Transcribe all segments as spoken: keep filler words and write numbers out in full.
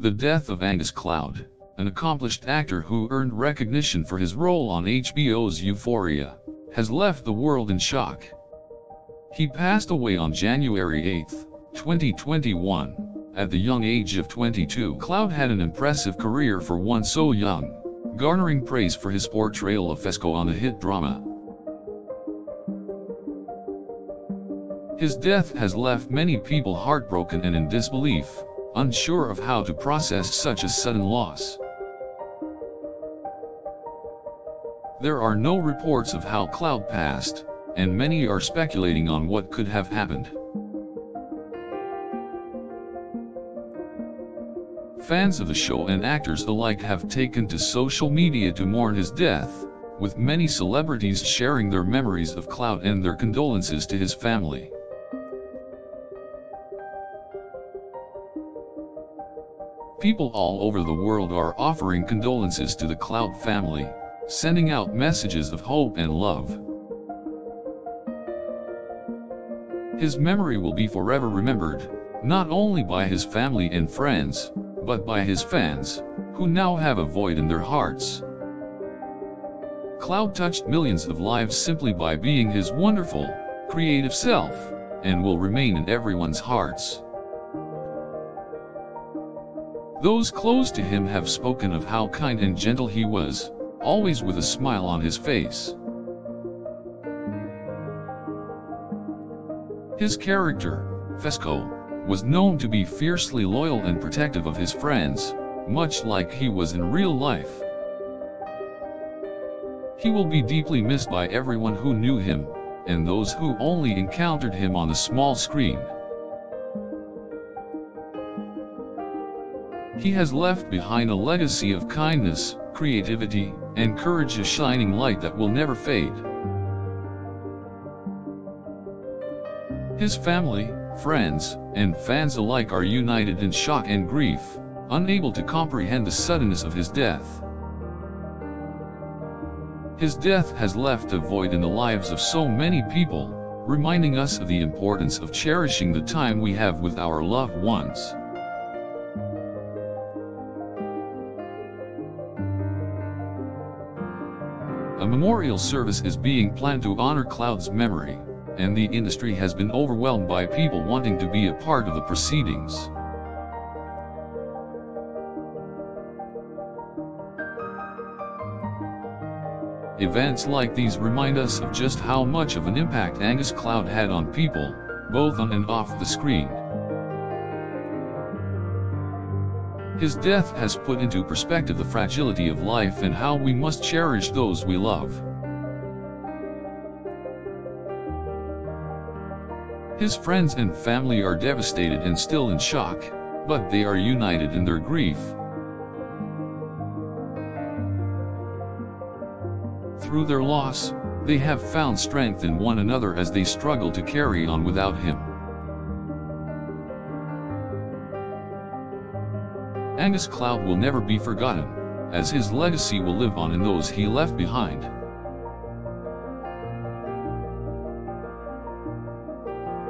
The death of Angus Cloud, an accomplished actor who earned recognition for his role on H B O's Euphoria, has left the world in shock. He passed away on January eighth, twenty twenty-one, at the young age of twenty-two. Cloud had an impressive career for one so young, garnering praise for his portrayal of Fezco on the hit drama. His death has left many people heartbroken and in disbelief, unsure of how to process such a sudden loss. There are no reports of how Cloud passed, and many are speculating on what could have happened. Fans of the show and actors alike have taken to social media to mourn his death, with many celebrities sharing their memories of Cloud and their condolences to his family. People all over the world are offering condolences to the Cloud family, sending out messages of hope and love. His memory will be forever remembered, not only by his family and friends, but by his fans, who now have a void in their hearts. Cloud touched millions of lives simply by being his wonderful, creative self, and will remain in everyone's hearts. Those close to him have spoken of how kind and gentle he was, always with a smile on his face. His character, Fezco, was known to be fiercely loyal and protective of his friends, much like he was in real life. He will be deeply missed by everyone who knew him, and those who only encountered him on the small screen. He has left behind a legacy of kindness, creativity, and courage, a shining light that will never fade. His family, friends, and fans alike are united in shock and grief, unable to comprehend the suddenness of his death. His death has left a void in the lives of so many people, reminding us of the importance of cherishing the time we have with our loved ones. A memorial service is being planned to honor Cloud's memory, and the industry has been overwhelmed by people wanting to be a part of the proceedings. Events like these remind us of just how much of an impact Angus Cloud had on people, both on and off the screen. His death has put into perspective the fragility of life and how we must cherish those we love. His friends and family are devastated and still in shock, but they are united in their grief. Through their loss, they have found strength in one another as they struggle to carry on without him. Angus Cloud will never be forgotten, as his legacy will live on in those he left behind.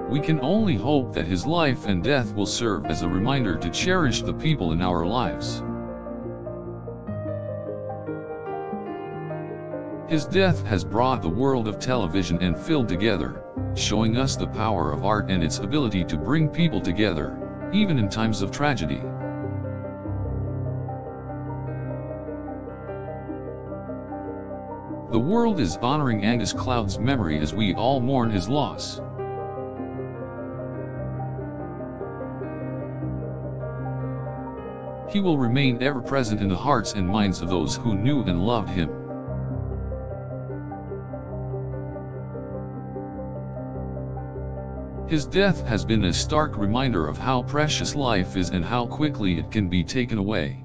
We can only hope that his life and death will serve as a reminder to cherish the people in our lives. His death has brought the world of television and film together, showing us the power of art and its ability to bring people together, even in times of tragedy. The world is honoring Angus Cloud's memory as we all mourn his loss. He will remain ever present in the hearts and minds of those who knew and loved him. His death has been a stark reminder of how precious life is and how quickly it can be taken away.